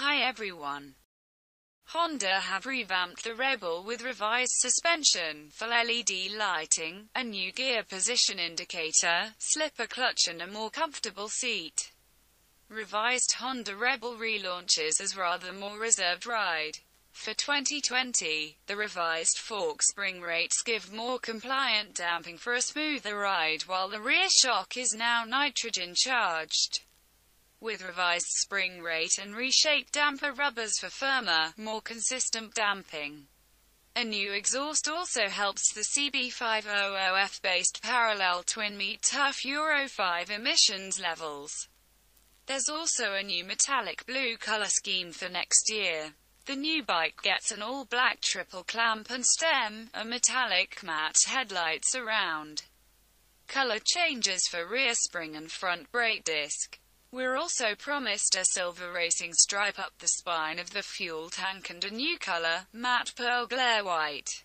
Hi everyone. Honda have revamped the Rebel with revised suspension, full LED lighting, a new gear position indicator, slipper clutch and a more comfortable seat. Revised Honda Rebel relaunches as rather more reserved ride. For 2020, the revised fork spring rates give more compliant damping for a smoother ride, while the rear shock is now nitrogen charged. With revised spring rate and reshaped damper rubbers for firmer, more consistent damping. A new exhaust also helps the CB500F-based parallel twin meet tough Euro 5 emissions levels. There's also a new metallic blue color scheme for next year. The new bike gets an all-black triple clamp and stem, a metallic matte headlight surround. Color changes for rear spring and front brake disc. We're also promised a silver racing stripe up the spine of the fuel tank and a new color, matte pearl glare white.